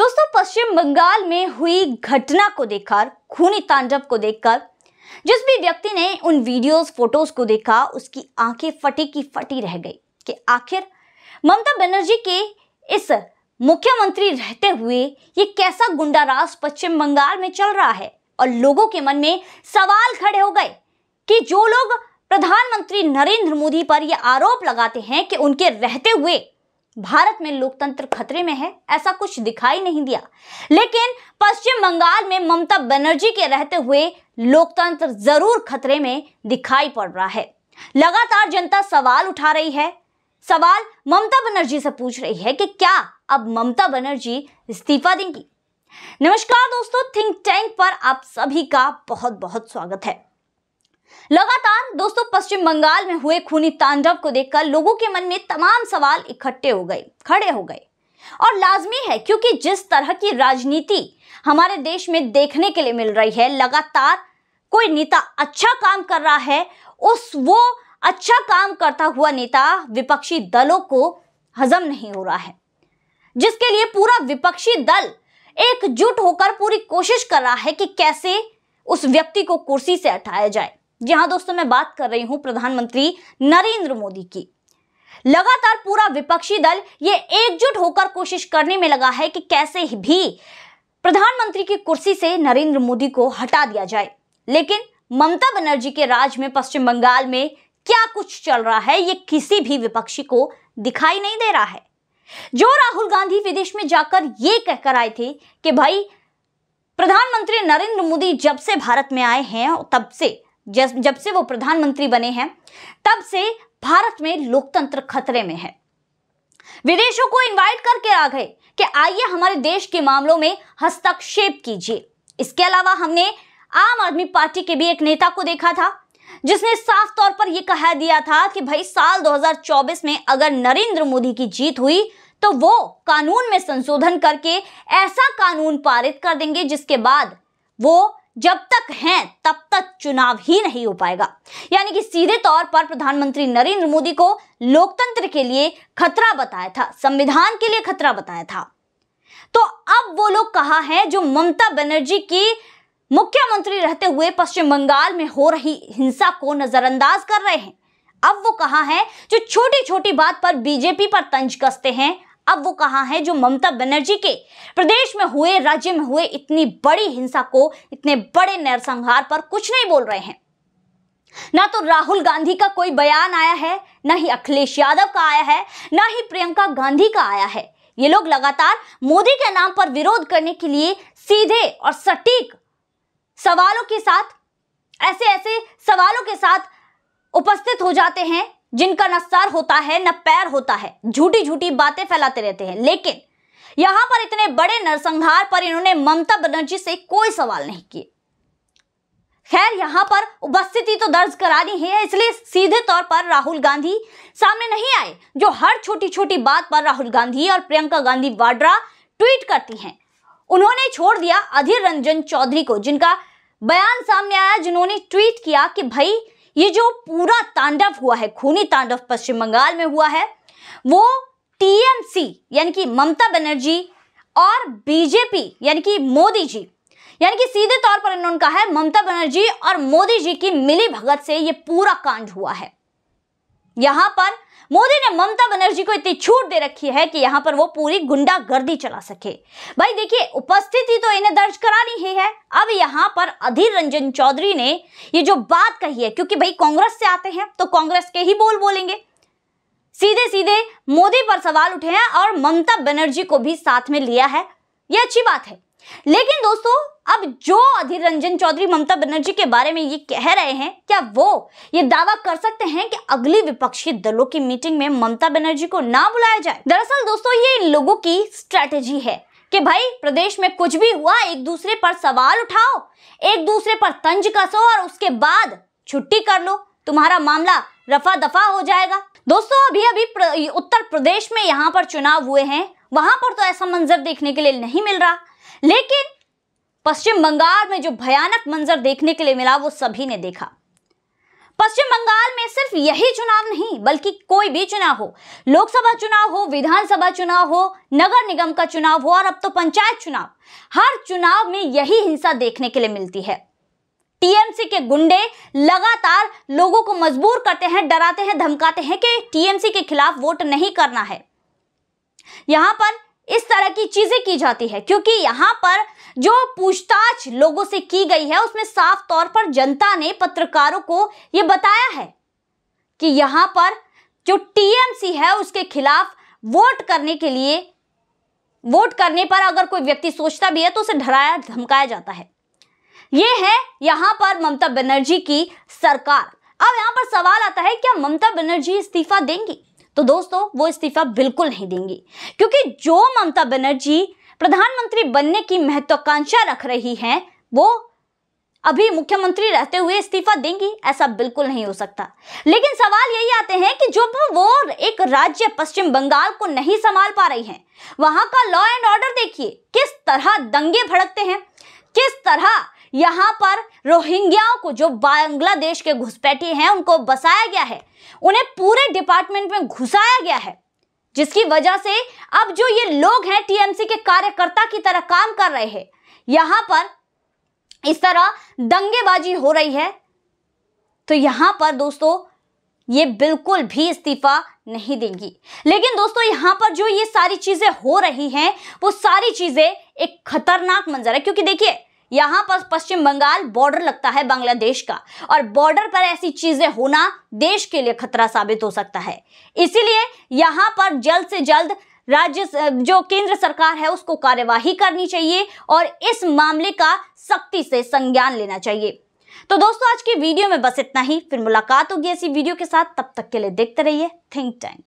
दोस्तों, पश्चिम बंगाल में हुई घटना को देखकर, खूनी तांडव को देखकर, जिस भी व्यक्ति ने उन वीडियोस फोटोज को देखा उसकी आंखें फटी की फटी रह गई कि आखिर ममता बनर्जी के इस मुख्यमंत्री रहते हुए ये कैसा गुंडाराज पश्चिम बंगाल में चल रहा है। और लोगों के मन में सवाल खड़े हो गए कि जो लोग प्रधानमंत्री नरेंद्र मोदी पर यह आरोप लगाते हैं कि उनके रहते हुए भारत में लोकतंत्र खतरे में है, ऐसा कुछ दिखाई नहीं दिया, लेकिन पश्चिम बंगाल में ममता बनर्जी के रहते हुए लोकतंत्र जरूर खतरे में दिखाई पड़ रहा है। लगातार जनता सवाल उठा रही है, सवाल ममता बनर्जी से पूछ रही है कि क्या अब ममता बनर्जी इस्तीफा देंगी। नमस्कार दोस्तों, थिंक टैंक पर आप सभी का बहुत बहुत स्वागत है। लगातार दोस्तों पश्चिम बंगाल में हुए खूनी तांडव को देखकर लोगों के मन में तमाम सवाल इकट्ठे हो गए, खड़े हो गए, और लाजमी है क्योंकि जिस तरह की राजनीति हमारे देश में देखने के लिए मिल रही है, लगातार कोई नेता अच्छा काम कर रहा है, वो अच्छा काम करता हुआ नेता विपक्षी दलों को हजम नहीं हो रहा है, जिसके लिए पूरा विपक्षी दल एकजुट होकर पूरी कोशिश कर रहा है कि कैसे उस व्यक्ति को कुर्सी से हटाया जाए। जी हाँ दोस्तों, मैं बात कर रही हूं प्रधानमंत्री नरेंद्र मोदी की। लगातार पूरा विपक्षी दल ये एकजुट होकर कोशिश करने में लगा है कि कैसे भी प्रधानमंत्री की कुर्सी से नरेंद्र मोदी को हटा दिया जाए, लेकिन ममता बनर्जी के राज में पश्चिम बंगाल में क्या कुछ चल रहा है ये किसी भी विपक्षी को दिखाई नहीं दे रहा है। जो राहुल गांधी विदेश में जाकर ये कहकर आए थे कि भाई प्रधानमंत्री नरेंद्र मोदी जब से भारत में आए हैं, तब से जब से वो प्रधानमंत्री बने हैं, तब से भारत में लोकतंत्र खतरे में है, विदेशों को इनवाइट करके आ गए कि आइए हमारे देश के मामलों में हस्तक्षेप कीजिए। इसके अलावा हमने आम आदमी पार्टी के भी एक नेता को देखा था जिसने साफ तौर पर यह कह दिया था कि भाई साल 2024 में अगर नरेंद्र मोदी की जीत हुई तो वो कानून में संशोधन करके ऐसा कानून पारित कर देंगे जिसके बाद वो जब तक हैं तब तक चुनाव ही नहीं हो पाएगा। यानी कि सीधे तौर पर प्रधानमंत्री नरेंद्र मोदी को लोकतंत्र के लिए खतरा बताया था, संविधान के लिए खतरा बताया था। तो अब वो लोग कहा है जो ममता बनर्जी की मुख्यमंत्री रहते हुए पश्चिम बंगाल में हो रही हिंसा को नजरअंदाज कर रहे हैं। अब वो कहा है जो छोटी छोटी बात पर बीजेपी पर तंज कसते हैं। अब वो कहा है जो ममता बनर्जी के प्रदेश में हुए, राज्य में हुए इतनी बड़ी हिंसा को, इतने बड़े नरसंहार पर कुछ नहीं बोल रहे हैं। ना तो राहुल गांधी का कोई बयान आया है, ना ही अखिलेश यादव का आया है, ना ही प्रियंका गांधी का आया है। ये लोग लगातार मोदी के नाम पर विरोध करने के लिए सीधे और सटीक सवालों के साथ, ऐसे ऐसे सवालों के साथ उपस्थित हो जाते हैं जिनका न सर होता है न पैर होता है, झूठी झूठी बातें फैलाते रहते हैं। लेकिन यहां पर इतने बड़े नरसंहार पर इन्होंने ममता बनर्जी से कोई सवाल नहीं किए। खैर, यहां पर उपस्थिति तो दर्ज करानी है, इसलिए सीधे तौर पर राहुल गांधी सामने नहीं आए। जो हर छोटी छोटी बात पर राहुल गांधी और प्रियंका गांधी वाड्रा ट्वीट करती हैं, उन्होंने छोड़ दिया अधीर रंजन चौधरी को, जिनका बयान सामने आया, जिन्होंने ट्वीट किया कि भाई ये जो पूरा तांडव हुआ है, खूनी तांडव पश्चिम बंगाल में हुआ है, वो टीएमसी यानी कि ममता बनर्जी और बीजेपी यानी कि मोदी जी, यानी कि सीधे तौर पर इन्होंने कहा है ममता बनर्जी और मोदी जी की मिली भगत से ये पूरा कांड हुआ है। यहां पर मोदी ने ममता बनर्जी को इतनी छूट दे रखी है कि यहां पर वो पूरी गुंडागर्दी चला सके। भाई देखिए, उपस्थिति तो इन्हें दर्ज करानी ही है। अब यहां पर अधीर रंजन चौधरी ने ये जो बात कही है, क्योंकि भाई कांग्रेस से आते हैं तो कांग्रेस के ही बोल बोलेंगे, सीधे सीधे मोदी पर सवाल उठे हैं और ममता बनर्जी को भी साथ में लिया है, यह अच्छी बात है। लेकिन दोस्तों, अब जो अधीर रंजन चौधरी ममता बनर्जी के बारे में ये कह रहे हैं, क्या वो ये दावा कर सकते हैं कि अगली विपक्षी दलों की मीटिंग में ममता बनर्जी को ना बुलाया जाए? दरअसल दोस्तों, ये इन लोगों की स्ट्रेटेजी है कि भाई प्रदेश में कुछ भी हुआ, एक दूसरे पर सवाल उठाओ, एक दूसरे पर तंज कसो और उसके बाद छुट्टी कर लो, तुम्हारा मामला रफा दफा हो जाएगा। दोस्तों, अभी अभी उत्तर प्रदेश में यहाँ पर चुनाव हुए हैं, वहां पर तो ऐसा मंजर देखने के लिए नहीं मिल रहा, लेकिन पश्चिम बंगाल में जो भयानक मंजर देखने के लिए मिला वो सभी ने देखा। पश्चिम बंगाल में सिर्फ यही चुनाव नहीं बल्कि कोई भी चुनाव हो, लोकसभा चुनाव हो, विधानसभा चुनाव हो, नगर निगम का चुनाव हो और अब तो पंचायत चुनाव, हर चुनाव में यही हिंसा देखने के लिए मिलती है। टीएमसी के गुंडे लगातार लोगों को मजबूर करते हैं, डराते हैं, धमकाते हैं कि टीएमसी के खिलाफ वोट नहीं करना है। यहां पर इस तरह की चीजें की जाती है क्योंकि यहां पर जो पूछताछ लोगों से की गई है उसमें साफ तौर पर जनता ने पत्रकारों को यह बताया है कि यहां पर जो टीएमसी है उसके खिलाफ वोट करने पर अगर कोई व्यक्ति सोचता भी है तो उसे डराया धमकाया जाता है। ये है यहां पर ममता बनर्जी की सरकार। अब यहां पर सवाल आता है क्या ममता बनर्जी इस्तीफा देंगी? तो दोस्तों वो इस्तीफा बिल्कुल नहीं देंगी क्योंकि जो ममता बनर्जी प्रधानमंत्री बनने की महत्वाकांक्षा रख रही हैं वो अभी मुख्यमंत्री रहते हुए इस्तीफा देंगी, ऐसा बिल्कुल नहीं हो सकता। लेकिन सवाल यही आते हैं कि जो वो एक राज्य पश्चिम बंगाल को नहीं संभाल पा रही हैं, वहां का लॉ एंड ऑर्डर देखिए किस तरह दंगे भड़कते हैं, किस तरह यहाँ पर रोहिंग्याओं को जो बांग्लादेश के घुसपैठी हैं उनको बसाया गया है, उन्हें पूरे डिपार्टमेंट में घुसाया गया है, जिसकी वजह से अब जो ये लोग हैं टीएमसी के कार्यकर्ता की तरह काम कर रहे हैं। यहाँ पर इस तरह दंगेबाजी हो रही है तो यहाँ पर दोस्तों ये बिल्कुल भी इस्तीफा नहीं देंगी। लेकिन दोस्तों यहाँ पर जो ये सारी चीजें हो रही हैं वो सारी चीजें एक खतरनाक मंजर है क्योंकि देखिए यहाँ पर पश्चिम बंगाल बॉर्डर लगता है बांग्लादेश का और बॉर्डर पर ऐसी चीजें होना देश के लिए खतरा साबित हो सकता है। इसीलिए यहाँ पर जल्द से जल्द राज्य जो केंद्र सरकार है उसको कार्यवाही करनी चाहिए और इस मामले का सख्ती से संज्ञान लेना चाहिए। तो दोस्तों आज की वीडियो में बस इतना ही, फिर मुलाकात होगी ऐसी वीडियो के साथ। तब तक के लिए देखते रहिए थिंक टैंक।